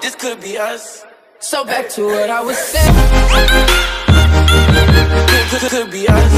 this could be us. So back to what I was saying. This could be us.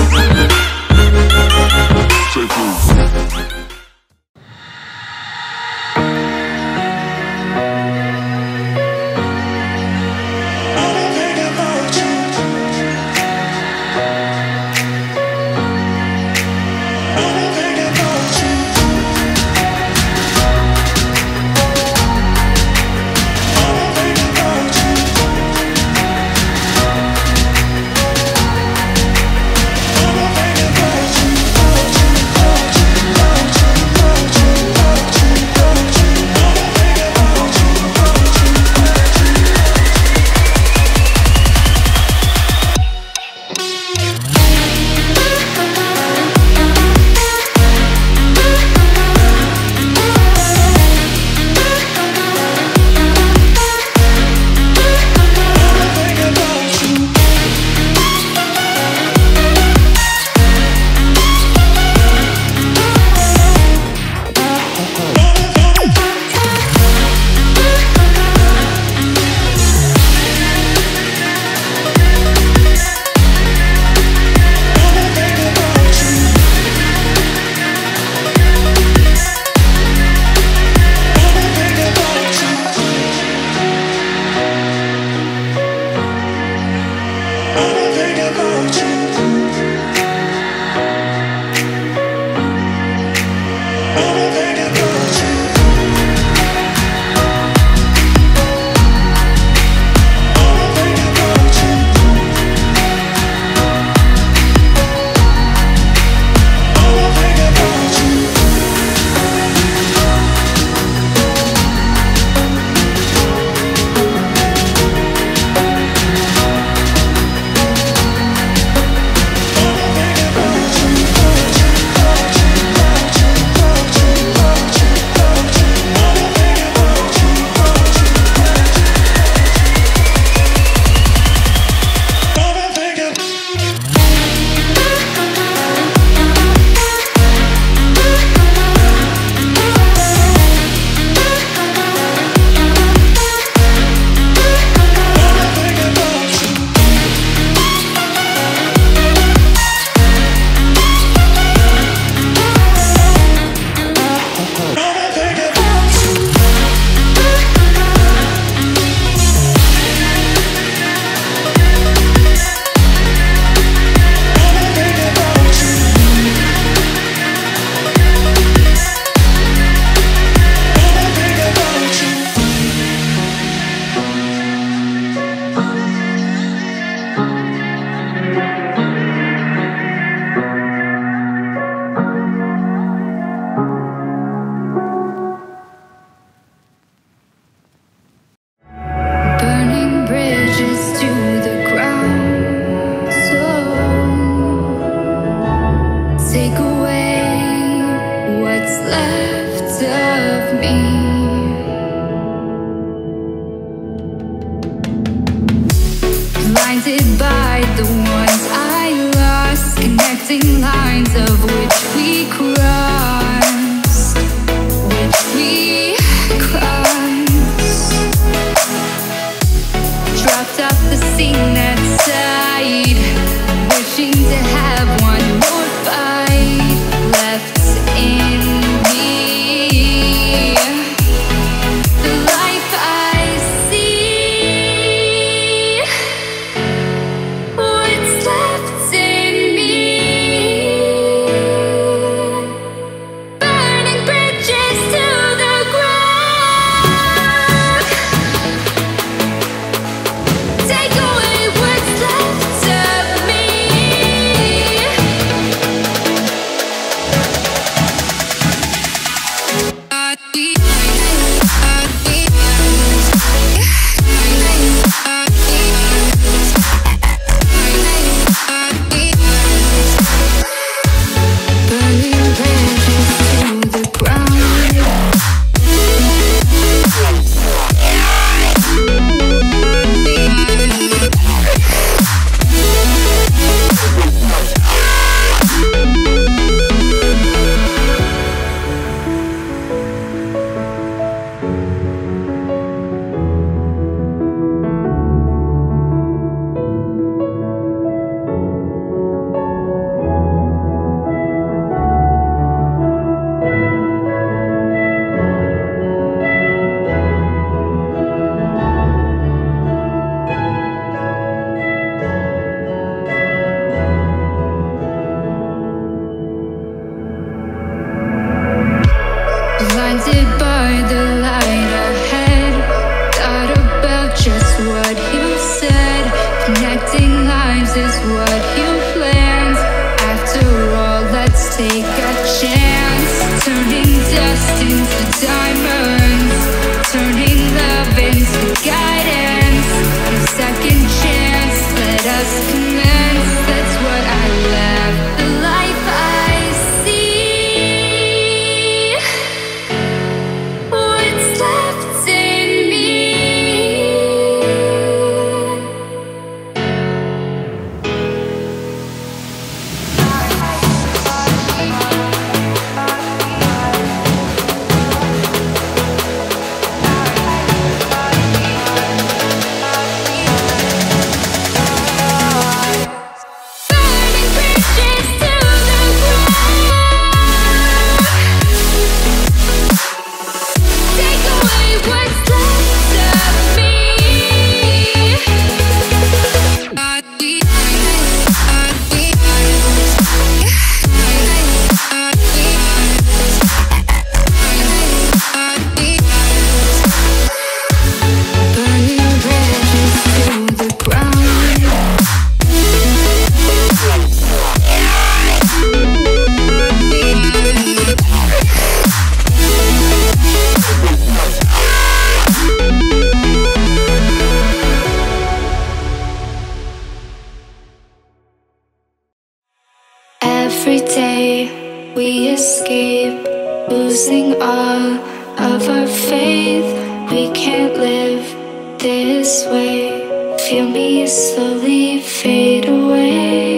we escape, losing all of our faith. We can't live this way. Feel me slowly fade away.